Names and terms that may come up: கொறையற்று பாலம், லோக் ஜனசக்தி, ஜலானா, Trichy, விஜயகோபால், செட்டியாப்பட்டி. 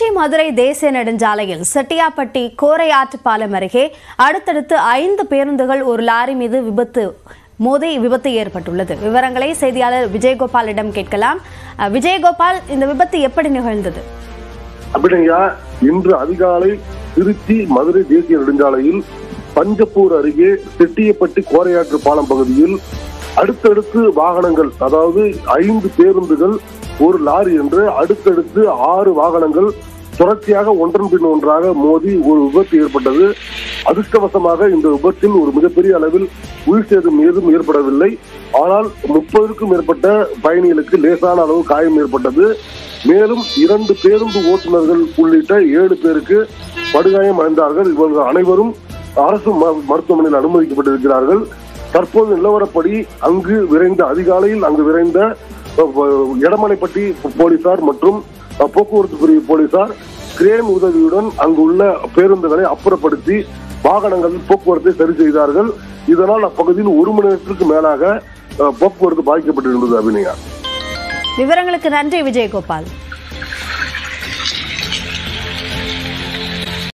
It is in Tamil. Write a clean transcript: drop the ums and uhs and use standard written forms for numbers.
திருச்சி மதுரை தேசிய நெடுஞ்சாலையில் செட்டியாப்பட்டி கோரையாற்று பாலம் அருகே அடுத்தடுத்து 5 பேருந்துகள் ஒரு லாரி மீது மோதி விபத்து ஏற்பட்டுள்ளது. விவரங்களை செய்தியாளர் விஜயகோபாலிடம் கேட்கலாம். விஜயகோபால், இந்த விபத்து எப்படி நிகழ்ந்தது? அப்படியா, இன்று அதிகாலை திருச்சி மதுரை தேசிய நெடுஞ்சாலையில் பஞ்சப்பூர் அருகே செட்டியாப்பட்டி கோரையாற்று பாலம் பகுதியில் அடுத்தடுத்து வாகனங்கள், அதாவது 5 பேருந்துகள் ஒரு லாரி என்று அடுத்தடுத்து 6 வாகனங்கள் தொடர்ச்சியாக ஒன்றன் பின் ஒன்றாக மோதி ஒரு விபத்து ஏற்பட்டது. அதிர்ஷ்டவசமாக இந்த விபத்தில் ஒரு மிகப்பெரிய அளவில் உயிர் சேதம் ஏதும் ஏற்படவில்லை. ஆனால் 30க்கும் மேற்பட்ட பயணிகளுக்கு லேசான அளவு காயம் ஏற்பட்டது. மேலும் 2 பேருந்து ஓட்டுநர்கள் உள்ளிட்ட 7 பேருக்கு படுகாயம் அடைந்தார்கள். இவர்கள் அனைவரும் அரசு மருத்துவமனையில் அனுமதிக்கப்பட்டிருக்கிறார்கள். தற்போது நிலவரப்படி அங்கு விரைந்த எடமலைப்பட்டி போலீசார் மற்றும் போக்குவரத்து பிரிவு போலீசார் கிரேன் உதவியுடன் அங்குள்ள பேருந்துகளை அப்புறப்படுத்தி வாகனங்களில் போக்குவரத்தை சரி செய்தார்கள். இதனால் அப்பகுதியில் 1 மணி நேரத்திற்கு மேலாக போக்குவரத்து பாதிக்கப்பட்டிருந்தது. அபிநயா, விவரங்களுக்கு நன்றி விஜயகோபால்.